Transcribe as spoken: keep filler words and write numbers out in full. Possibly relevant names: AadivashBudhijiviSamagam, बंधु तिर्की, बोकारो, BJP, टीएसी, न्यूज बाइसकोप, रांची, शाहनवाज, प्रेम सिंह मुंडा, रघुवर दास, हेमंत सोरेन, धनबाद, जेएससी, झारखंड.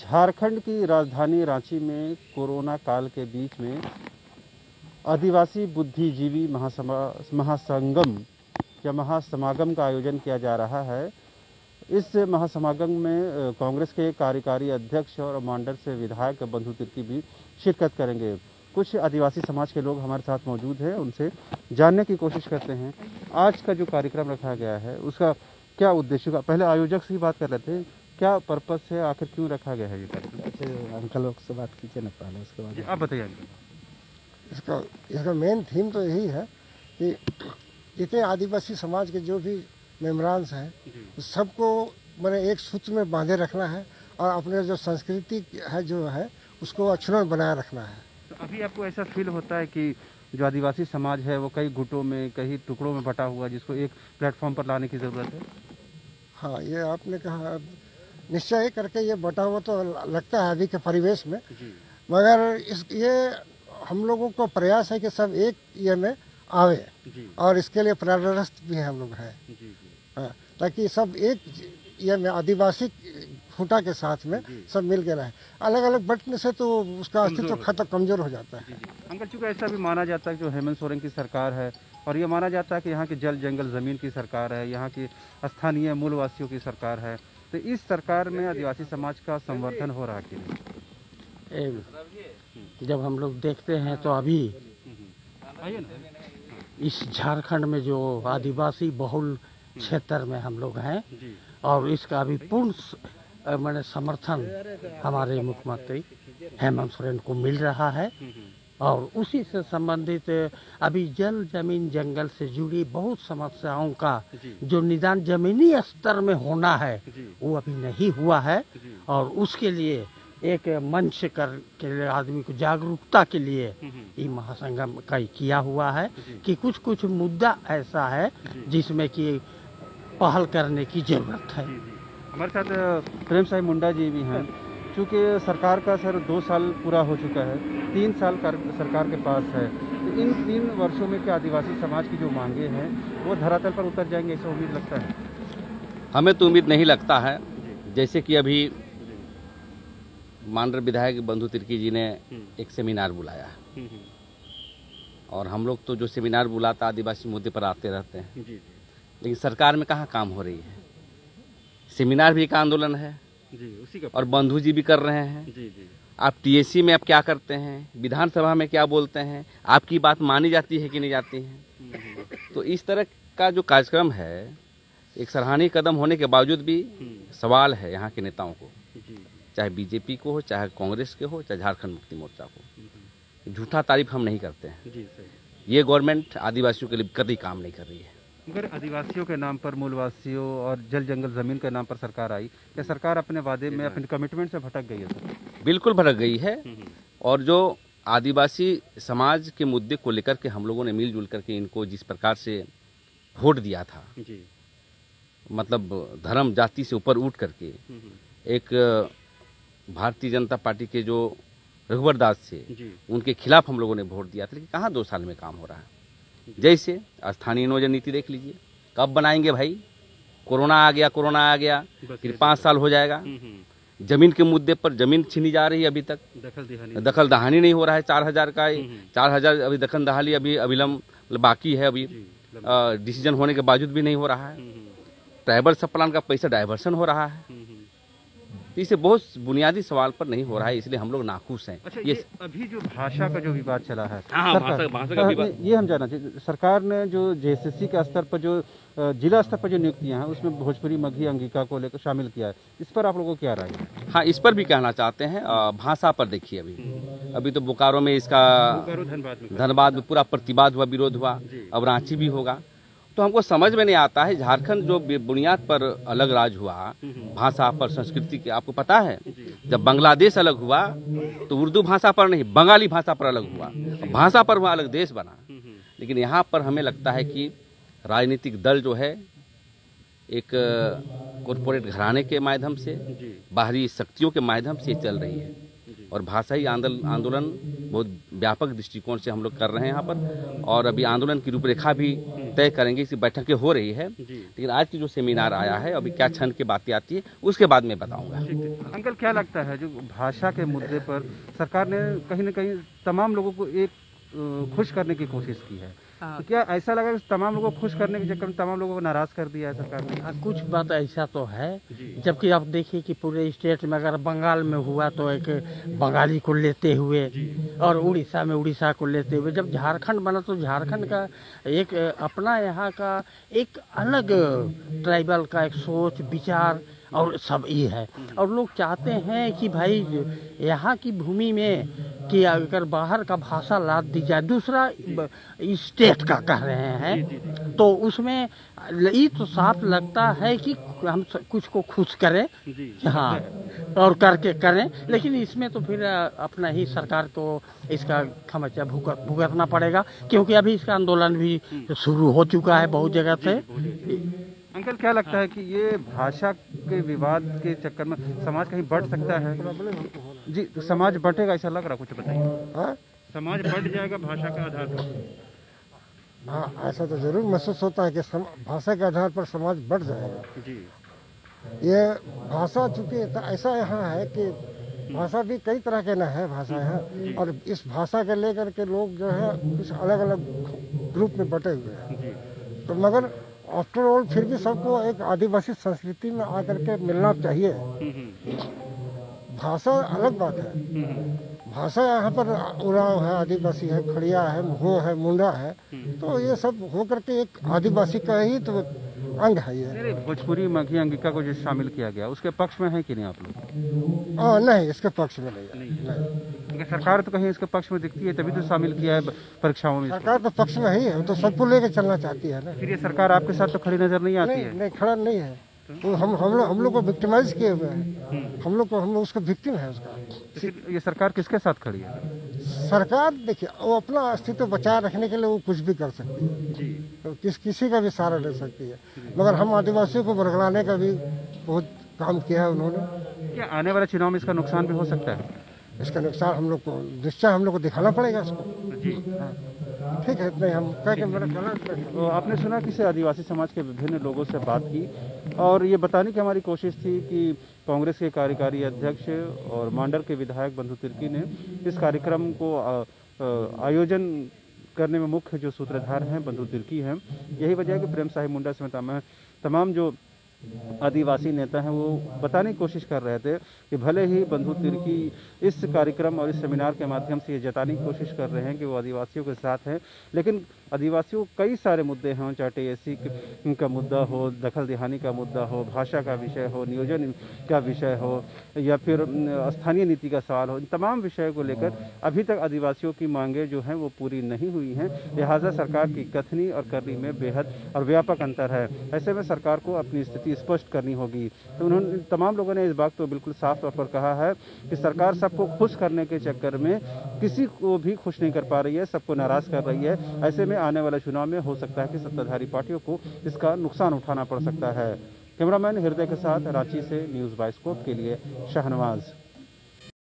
झारखंड की राजधानी रांची में कोरोना काल के बीच में आदिवासी बुद्धिजीवी महासंगम या महासमागम का आयोजन किया जा रहा है। इस महासमागम में कांग्रेस के कार्यकारी अध्यक्ष और मांडर से विधायक बंधु तिर्की भी शिरकत करेंगे। कुछ आदिवासी समाज के लोग हमारे साथ मौजूद हैं, उनसे जानने की कोशिश करते हैं आज का जो कार्यक्रम रखा गया है उसका क्या उद्देश्य का। पहले आयोजक से ही बात कर लेते हैं, क्या पर्पस है, आखिर क्यों रखा गया है ये कार्यक्रम? अंकल लोग से बात कीजिए ना पहले, उसके बाद आप बताइए। इसका इसका मेन थीम तो यही है कि जितने आदिवासी समाज के जो भी मेम्बरान्स हैं सबको मैंने एक सूत्र में बांधे रखना है और अपने जो संस्कृति है जो है उसको अक्षुण्ण बनाए रखना है। तो अभी आपको ऐसा फील होता है कि जो आदिवासी समाज है वो कई गुटों में कई टुकड़ों में बटा हुआ, जिसको एक प्लेटफॉर्म पर लाने की ज़रूरत है? हाँ, ये आपने कहा निश्चय करके ये बटा हुआ तो लगता है अभी के परिवेश में, मगर इस ये हम लोगों को प्रयास है कि सब एक ये में आवे और इसके लिए प्रारस्त भी हम लोग हैं ताकि सब एक ये में आदिवासी फूटा के साथ में सब मिल के रहे। अलग अलग बटने से तो उसका अस्तित्व खत्म कमजोर हो जाता है। अंकल चूंकि ऐसा भी माना जाता है जो हेमंत सोरेन की सरकार है और ये माना जाता है कि यहाँ की जल जंगल जमीन की सरकार है, यहाँ की स्थानीय मूलवासियों की सरकार है, तो इस सरकार में आदिवासी समाज का संवर्धन हो रहा है कि नहीं? जब हम लोग देखते हैं तो अभी इस झारखंड में जो आदिवासी बहुल क्षेत्र में हम लोग हैं और इसका अभी पूर्ण मैंने समर्थन हमारे मुख्यमंत्री हेमंत सोरेन को मिल रहा है और उसी से संबंधित अभी जल जमीन जंगल से जुड़ी बहुत समस्याओं का जो निदान जमीनी स्तर में होना है वो अभी नहीं हुआ है और उसके लिए एक मंच कर के लिए आदमी को जागरूकता के लिए ये महासंगम का किया हुआ है कि कुछ कुछ मुद्दा ऐसा है जिसमें कि पहल करने की जरूरत है। हमारे साथ प्रेम सिंह मुंडा जी भी हैं। चूँकि सरकार का सर दो साल पूरा हो चुका है, तीन साल सरकार के पास है, तो इन तीन वर्षों में क्या आदिवासी समाज की जो मांगे हैं वो धरातल पर उतर जाएंगे, ऐसा उम्मीद लगता है? हमें तो उम्मीद नहीं लगता है। जैसे कि अभी माननीय विधायक बंधु तिर्की जी ने एक सेमिनार बुलाया है और हम लोग तो जो सेमिनार बुलाता आदिवासी मुद्दे पर आते रहते हैं, लेकिन सरकार में कहाँ काम हो रही है। सेमिनार भी एक आंदोलन है जी, उसी का और बंधु जी भी कर रहे हैं जी, जी। आप टीएसी में आप क्या करते हैं, विधानसभा में क्या बोलते हैं, आपकी बात मानी जाती है कि नहीं जाती है नहीं। तो इस तरह का जो कार्यक्रम है एक सराहनीय कदम होने के बावजूद भी सवाल है यहाँ के नेताओं को, चाहे बीजेपी को हो, चाहे कांग्रेस के हो, चाहे झारखंड मुक्ति मोर्चा को। झूठा तारीफ हम नहीं करते हैं जी, ये गवर्नमेंट आदिवासियों के लिए कभी काम नहीं कर रही है। मगर आदिवासियों के नाम पर, मूलवासियों और जल जंगल जमीन के नाम पर सरकार आई, क्या सरकार अपने वादे में अपने कमिटमेंट से भटक गई है? सर बिल्कुल भटक गई है और जो आदिवासी समाज के मुद्दे को लेकर के हम लोगों ने मिलजुल करके इनको जिस प्रकार से वोट दिया था जी। मतलब धर्म जाति से ऊपर उठ करके एक भारतीय जनता पार्टी के जो रघुवर दास थे उनके खिलाफ हम लोगों ने वोट दिया था, लेकिन कहाँ दो साल में काम हो रहा है। जैसे स्थानीय नियोजन नीति देख लीजिए, कब बनाएंगे भाई? कोरोना आ गया, कोरोना आ गया, फिर पाँच साल हो जाएगा। जमीन के मुद्दे पर जमीन छीनी जा रही है, अभी तक दखल दहानी नहीं हो रहा है। चार हजार का चार हजार अभी दखल दहानी अभी अविलंब बाकी है, अभी डिसीजन होने के बावजूद भी नहीं हो रहा है। ट्राइबल सब प्लान का पैसा डाइवर्सन हो रहा है, इसे बहुत बुनियादी सवाल पर नहीं हो रहा है, इसलिए हम लोग नाखुश हैं। अच्छा, ये, ये अभी जो भाषा का जो विवाद चला है, आ, भाषा, भाषा का विवाद ये हम जानना चाहिए। सरकार ने जो जेएससी के स्तर पर, जो जिला स्तर पर जो नियुक्तियां हैं उसमें भोजपुरी, मगही, अंगिका को लेकर शामिल किया है, इस पर आप लोगों को क्या राय है? हाँ, इस पर भी कहना चाहते हैं। भाषा पर देखिए, अभी अभी तो बोकारो में इसका धनबाद में पूरा प्रतिवाद हुआ, विरोध हुआ, अब रांची भी होगा। तो हमको समझ में नहीं आता है, झारखंड जो बुनियाद पर अलग राज हुआ, भाषा पर, संस्कृति के, आपको पता है जब बांग्लादेश अलग हुआ तो उर्दू भाषा पर नहीं, बंगाली भाषा पर अलग हुआ, भाषा पर वहाँ अलग देश बना। लेकिन यहाँ पर हमें लगता है कि राजनीतिक दल जो है एक कॉरपोरेट घराने के माध्यम से, बाहरी शक्तियों के माध्यम से चल रही है और भाषाई आंदोलन बहुत व्यापक दृष्टिकोण से हम लोग कर रहे हैं यहाँ पर, और अभी आंदोलन की रूपरेखा भी तय करेंगे। इसकी बैठकें हो रही है, लेकिन आज की जो सेमिनार आया है, अभी क्या क्षण की बातें आती है उसके बाद मैं बताऊँगा। अंकल, क्या लगता है जो भाषा के मुद्दे पर सरकार ने कहीं ना कहीं तमाम लोगों को एक खुश करने की कोशिश की है, तो क्या ऐसा लगा कि तमाम लोगों को खुश करने के चक्कर में तमाम लोगों को नाराज कर दिया है सरकार ने? कुछ बात ऐसा तो है, जबकि आप देखिए कि पूरे स्टेट में, अगर बंगाल में हुआ तो एक बंगाली को लेते हुए, और उड़ीसा में उड़ीसा को लेते हुए, जब झारखंड बना तो झारखंड का एक अपना, यहाँ का एक अलग ट्राइबल का एक सोच विचार और सब ये है। और लोग चाहते हैं कि भाई यहाँ की भूमि में कि अगर बाहर का भाषा लाद दी जाए, दूसरा स्टेट का कह रहे हैं, तो उसमें ये तो साफ लगता है कि हम कुछ को खुश करें, हाँ, और करके करें, लेकिन इसमें तो फिर अपना ही सरकार को इसका खमचा भुगत भुगतना पड़ेगा, क्योंकि अभी इसका आंदोलन भी शुरू हो चुका है बहुत जगह से। अंकल, क्या लगता है कि ये भाषा के विवाद के चक्कर में समाज कहीं बढ़ सकता है जी? तो समाज बढ़ेगा ऐसा लग रहा, कुछ बताइए। समाज बढ़ जाएगा भाषा के आधार पर? हाँ, ऐसा तो जरूर महसूस होता है कि भाषा के आधार पर समाज बढ़ जाएगा जी। ये भाषा चूंकि ऐसा यहाँ है कि भाषा भी कई तरह के ना है भाषा यहाँ, और इस भाषा के लेकर के लोग जो है कुछ अलग अलग ग्रुप में बटे हुए हैं, तो मगर आफ्टर ऑल फिर भी सबको एक आदिवासी संस्कृति में आकर के मिलना चाहिए। भाषा अलग बात है, भाषा यहाँ पर उरांव है, आदिवासी है, खड़िया है, हो है, मुंडा है, तो ये सब होकर के एक आदिवासी का ही तो अंग है ये। भोजपुरी मगही अंगिका को जो शामिल किया गया, उसके पक्ष में है कि नहीं आप लोग? हाँ, नहीं, इसके पक्ष में नहीं, नहीं।, नहीं। सरकार तो कहीं इसके पक्ष में दिखती है, तभी तो शामिल किया है परीक्षाओं में। सरकार तो पक्ष में ही है, तो सबको लेकर चलना चाहती है ना। फिर ये सरकार आपके साथ तो खड़ी नजर नहीं आती है? नहीं, खड़ा नहीं है। तो हम हम लोग हम लोग को विक्टिमाइज किए हुए हैं, हम लोग को हम लोग उसका विक्टिम है उसका। ये सरकार किसके साथ खड़ी है? सरकार देखिए, वो अपना अस्तित्व बचाए रखने के लिए वो कुछ भी कर सकती है जी। तो किस किसी का भी सहारा ले सकती है, मगर हम आदिवासियों को बरगलाने का भी बहुत काम किया है उन्होंने। क्या आने वाले चुनाव में इसका नुकसान भी हो सकता है? इसका नुकसान हम लोग को निश्चय हम लोग को दिखाना पड़ेगा इसको जी। हाँ, ठीक है, इतने हम कह के मेरा गलत। आपने सुना कि आदिवासी समाज के विभिन्न लोगों से बात की, और ये बताने की हमारी कोशिश थी कि कांग्रेस के कार्यकारी अध्यक्ष और मांडर के विधायक बंधु तिर्की ने इस कार्यक्रम को आयोजन करने में मुख्य जो सूत्रधार हैं बंधु तिर्की हैं। यही वजह है कि प्रेम साहिब मुंडा समेत तमाम जो आदिवासी नेता हैं वो बताने की कोशिश कर रहे थे कि भले ही बंधु तिर्की इस कार्यक्रम और इस सेमिनार के माध्यम से ये जताने की कोशिश कर रहे हैं कि वो आदिवासियों के साथ हैं, लेकिन आदिवासियों कई सारे मुद्दे हैं, चाहे टीएसी का मुद्दा हो, दखल दहानी का मुद्दा हो, भाषा का विषय हो, नियोजन का विषय हो, या फिर स्थानीय नीति का सवाल हो, इन तमाम विषयों को लेकर अभी तक आदिवासियों की मांगें जो हैं वो पूरी नहीं हुई हैं। लिहाजा सरकार की कथनी और करनी में बेहद और व्यापक अंतर है। ऐसे में सरकार को अपनी स्थिति स्पष्ट करनी होगी। तो उन्होंने तमाम लोगों ने इस बात को बिल्कुल साफ तौर पर कहा है कि सरकार सबको खुश करने के चक्कर में किसी को भी खुश नहीं कर पा रही है, सबको नाराज कर रही है। ऐसे में आने वाले चुनाव में हो सकता है कि सत्ताधारी पार्टियों को इसका नुकसान उठाना पड़ सकता है। कैमरामैन हृदय के साथ रांची से न्यूज बाइसकोप के लिए शाहनवाज।